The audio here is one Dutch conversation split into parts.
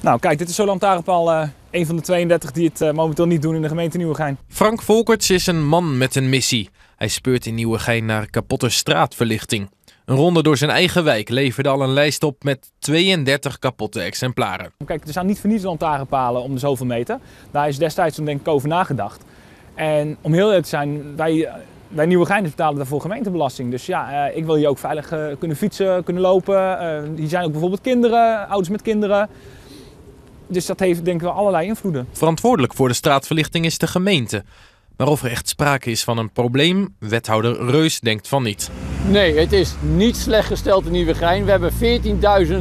Nou kijk, dit is zo'n lantaarnpaal, een van de 32 die het momenteel niet doen in de gemeente Nieuwegein. Frank Folkerts is een man met een missie. Hij speurt in Nieuwegein naar kapotte straatverlichting. Een ronde door zijn eigen wijk leverde al een lijst op met 32 kapotte exemplaren. Kijk, er staan niet voor niets lantaarnpalen om de zoveel meter. Daar is destijds denk ik over nagedacht. En om heel eerlijk te zijn, wij Nieuwegeiners betalen daarvoor gemeentebelasting. Dus ja, ik wil hier ook veilig kunnen fietsen, kunnen lopen. Hier zijn ook bijvoorbeeld kinderen, ouders met kinderen. Dus dat heeft denk ik wel allerlei invloeden. Verantwoordelijk voor de straatverlichting is de gemeente. Maar of er echt sprake is van een probleem, wethouder Reus denkt van niet. Nee, het is niet slecht gesteld in Nieuwegein. We hebben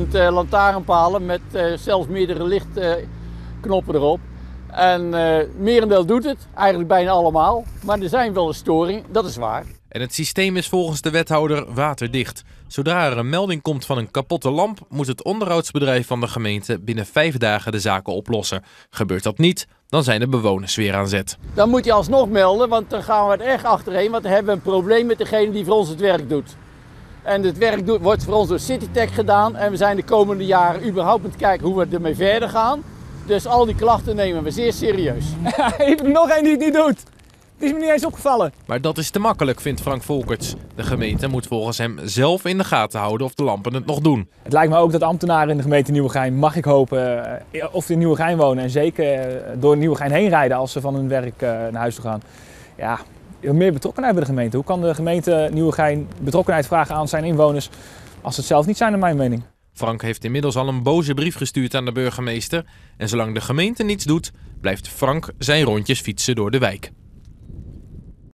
14.000 lantaarnpalen met zelfs meerdere lichtknoppen erop. En merendeel doet het, eigenlijk bijna allemaal. Maar er zijn wel een storing, dat is waar. En het systeem is volgens de wethouder waterdicht. Zodra er een melding komt van een kapotte lamp, moet het onderhoudsbedrijf van de gemeente binnen 5 dagen de zaken oplossen. Gebeurt dat niet, dan zijn de bewoners weer aan zet. Dan moet je alsnog melden, want dan gaan we er echt achterheen, want dan hebben we een probleem met degene die voor ons het werk doet. En het werk wordt voor ons door Citytec gedaan en we zijn de komende jaren überhaupt aan het kijken hoe we ermee verder gaan. Dus al die klachten nemen we zeer serieus. Even nog één die het niet doet. Die is me niet eens opgevallen. Maar dat is te makkelijk, vindt Frank Folkerts. De gemeente moet volgens hem zelf in de gaten houden of de lampen het nog doen. Het lijkt me ook dat ambtenaren in de gemeente Nieuwegein, mag ik hopen, of in Nieuwegein wonen en zeker door Nieuwegein heen rijden als ze van hun werk naar huis toe gaan. Ja, meer betrokkenheid bij de gemeente. Hoe kan de gemeente Nieuwegein betrokkenheid vragen aan zijn inwoners als ze het zelf niet zijn, naar mijn mening? Frank heeft inmiddels al een boze brief gestuurd aan de burgemeester. En zolang de gemeente niets doet, blijft Frank zijn rondjes fietsen door de wijk.